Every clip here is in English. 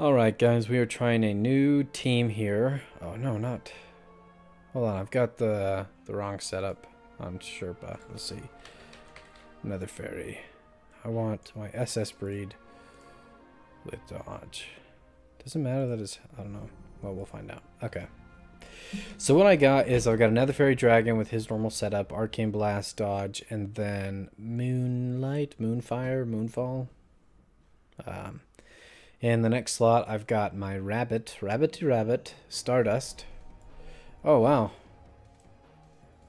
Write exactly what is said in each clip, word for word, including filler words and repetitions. Alright guys, we are trying a new team here. Oh no, not... Hold on, I've got the the wrong setup on Sherpa. Let's see. Nether fairy. I want my S S breed with dodge. Doesn't matter that it's... I don't know. Well, we'll find out. Okay. So what I got is I've got a Nether fairy dragon with his normal setup, Arcane Blast, dodge, and then Moonlight, Moonfire, Moonfall. Um... In the next slot, I've got my rabbit, rabbity rabbit, Stardust. Oh, wow.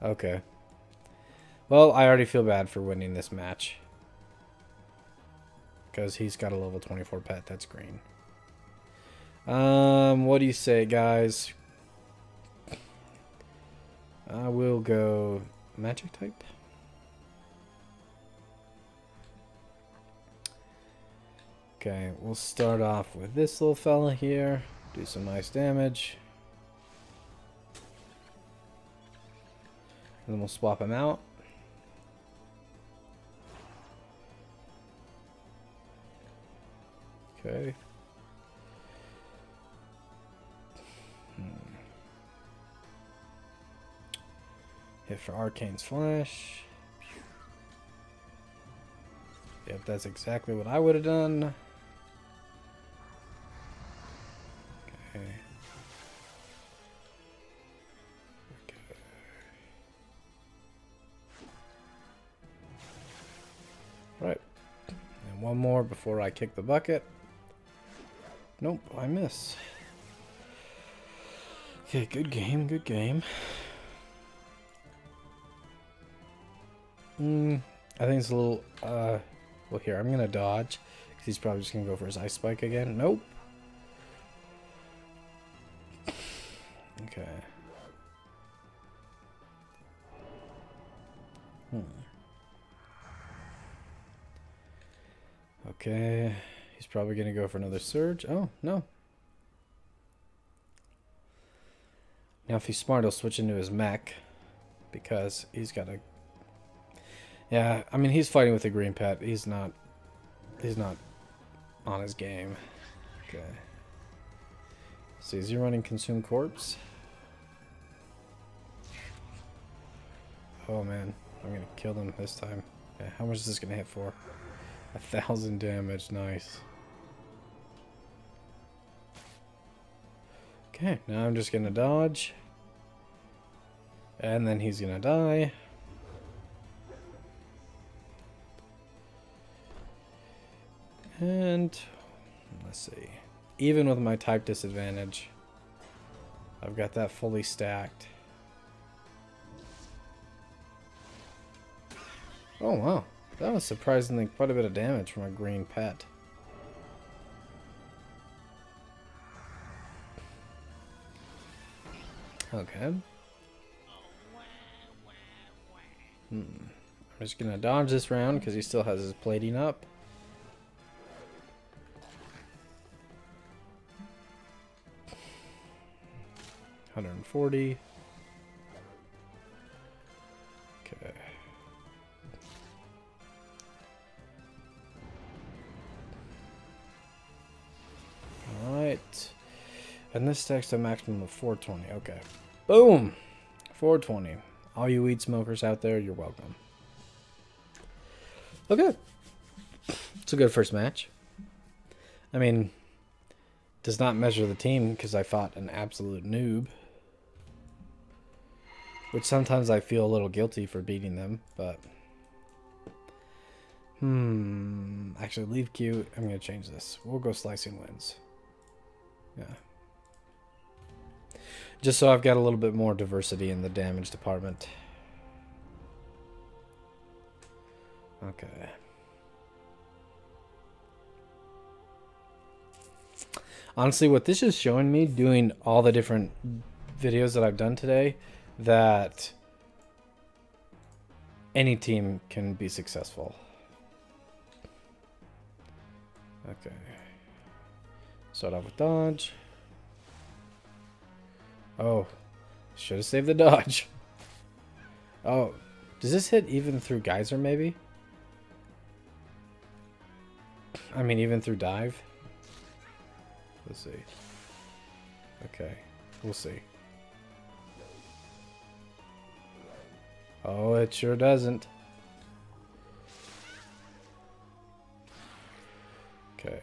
Okay. Well, I already feel bad for winning this match. Because he's got a level twenty-four pet, that's green. Um, what do you say, guys? I will go magic type. Okay, we'll start off with this little fella here. Do some nice damage. And then we'll swap him out. Okay. Hmm. Hit for Arcane Slash. Yep, that's exactly what I would have done. One more before I kick the bucket. Nope, I miss. Okay, good game, good game. Mm, I think it's a little, uh, well here, I'm going to dodge. Because he's probably just going to go for his ice spike again. Nope. Okay. Hmm. Okay, he's probably going to go for another surge. Oh, no. Now if he's smart, he'll switch into his mech. Because he's got a... Yeah, I mean, he's fighting with a green pet. He's not... He's not on his game. Okay. So is he running Consume Corpse? Oh, man. I'm going to kill them this time. Yeah, how much is this going to hit for? A thousand damage, nice. Okay, now I'm just gonna dodge. And then he's gonna die. And let's see. Even with my type disadvantage, I've got that fully stacked. Oh wow. That was surprisingly quite a bit of damage from a green pet. Okay. Hmm. I'm just gonna dodge this round because he still has his plating up. one forty. And this stacks to a maximum of four twenty. Okay. Boom! four twenty. All you weed smokers out there, you're welcome. Okay. It's a good first match. I mean, does not measure the team because I fought an absolute noob. Which sometimes I feel a little guilty for beating them, but... Hmm. Actually, leave queue. I'm going to change this. We'll go slicing wins. Yeah. Just so I've got a little bit more diversity in the damage department. Okay. Honestly, what this is showing me, doing all the different videos that I've done today, that any team can be successful. Okay. Start off with dodge. Oh, should have saved the dodge. Oh, does this hit even through geyser maybe? I mean even through dive? Let's see. Okay, we'll see. Oh, it sure doesn't. Okay,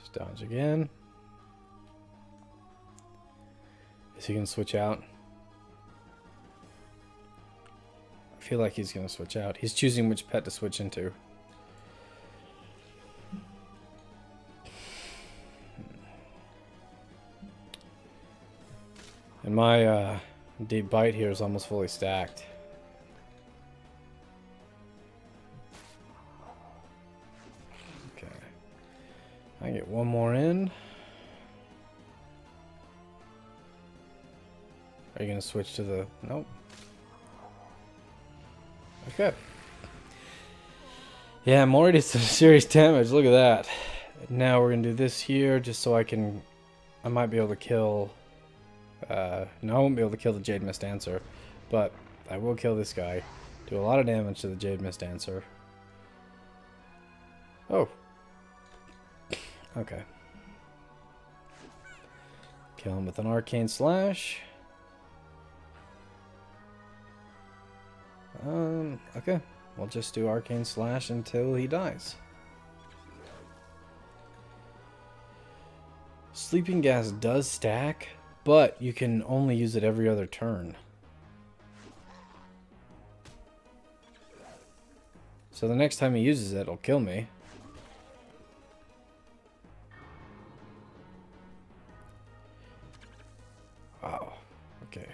just dodge again. Is he gonna switch out? I feel like he's gonna switch out. He's choosing which pet to switch into. And my uh, deep bite here is almost fully stacked. Okay, I get one more in. Are you gonna switch to the? Nope. Okay. Yeah, I'm already some serious damage. Look at that. Now we're gonna do this here, just so I can. I might be able to kill. Uh, no, I won't be able to kill the Jade Mist Dancer, but I will kill this guy. Do a lot of damage to the Jade Mist Dancer. Oh. Okay. Kill him with an Arcane Slash. Um, okay. We'll just do Arcane Slash until he dies. Sleeping Gas does stack, but you can only use it every other turn. So the next time he uses it, it'll kill me. Wow. Okay.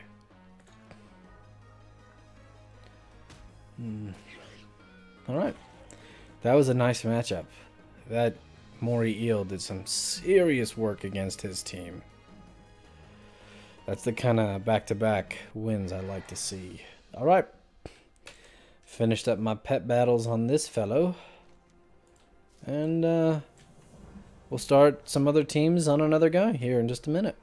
Hmm. Alright. That was a nice matchup. That Mori Eel did some serious work against his team. That's the kind of back-to-back wins I like to see. All right. Finished up my pet battles on this fellow. And uh, we'll start some other teams on another guy here in just a minute.